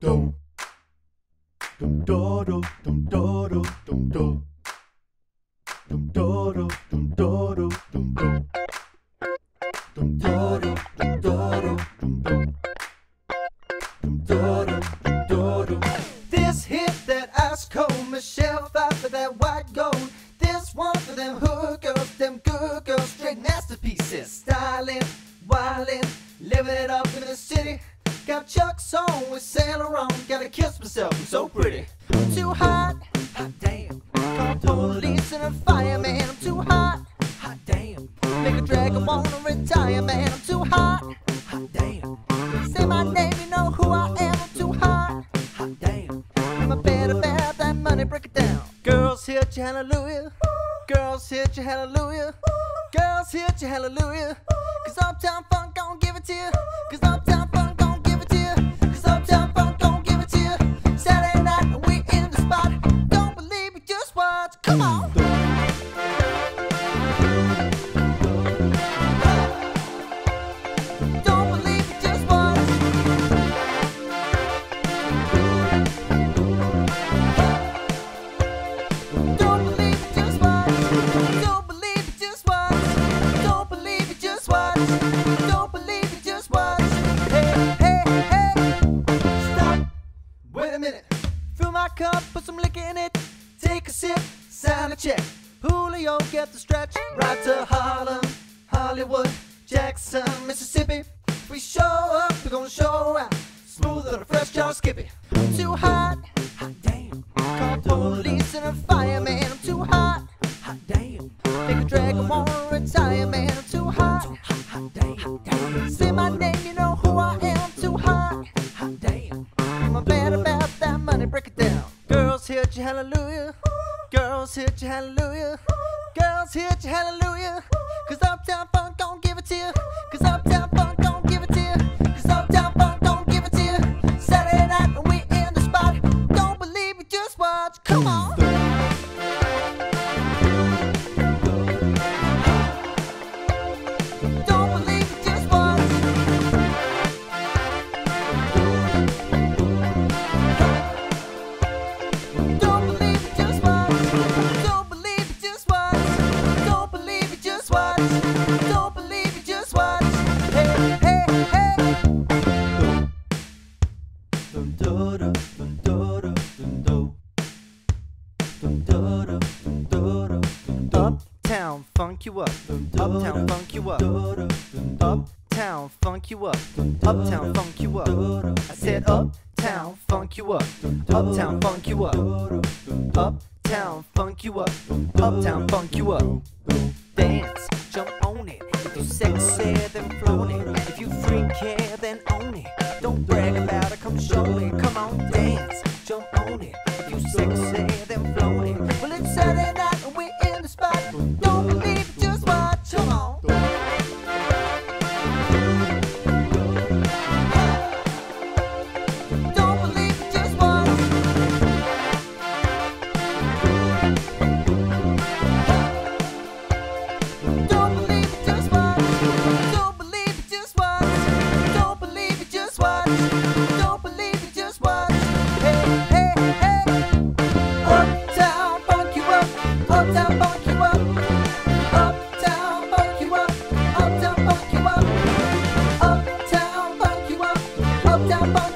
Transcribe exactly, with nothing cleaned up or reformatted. dum dum do do dum do do dum do dum do do dum do do dum do dum do do dum do dum do dum do do dum. This hit that ice cold, Michelle fought for that white gold. This one for them hookers, them good girls, straight masterpieces, styling, wilding, living it up in the city. Got Chuck's on with Saint Laurent. Gotta kiss myself, I'm so pretty. I'm too hot, hot damn. Call police and a fireman. I'm too hot, hot damn. Make a drag, I wanna retire, man. I'm too hot, hot damn. Say my name, you know who I am. I'm too hot, hot damn. I'm a better bad, that money, break it down. Girls hit you, hallelujah. Girls hit you, hallelujah. Girls hit you, hallelujah. Cause Uptown Funk gon' give it to you. Cause Uptown Funk. Uptown Funk gon' give it to you. Saturday night and we in the spot. Don't believe me, just watch. Come on. Don't believe me, just watch. Don't believe me, just watch. Don't believe me, just watch. Don't believe me, just watch. Don't believe me, just watch. Hey, hey, hey. Wait a minute, fill my cup, put some liquor in it. Take a sip, sign a check. Julio, get the stretch. Right to Harlem, Hollywood, Jackson, Mississippi. If we show up, we're gonna show out. Smooth on a fresh jar, Skippy. I'm too hot, hot damn. Call police and a fireman. I'm too hot, hot damn. Make a drag, I wanna retire, man. I'm too hot, hot damn. Say my name, you know who I am. I'm too hot, hot damn. I'm a bad about that money, break it down. Girls hit you, hallelujah. Girls hit you, hallelujah. Girls hit you, hallelujah. Cause Uptown Funk gon' give it to you. Cause Uptown Funk gon' give it to you. Cause Uptown Funk gon' give it to you. Saturday night and we in the spot. Don't believe me, just watch. Come on. Uptown funk you up, uptown funk you up, uptown funk you up, uptown funk you up. I said uptown funk you up, uptown funk you up, uptown funk you up, uptown funk you up. Dance, jump on it. If you sexy, then flown it. If you freak here, then own it. Don't brag about it, come show it. Come on, dance, jump on it. If you sexy, then flown it. Well, it's Saturday night. Uptown Funk you up, Uptown Funk you up, Uptown Funk you up, Uptown Funk you up, Uptown Funk.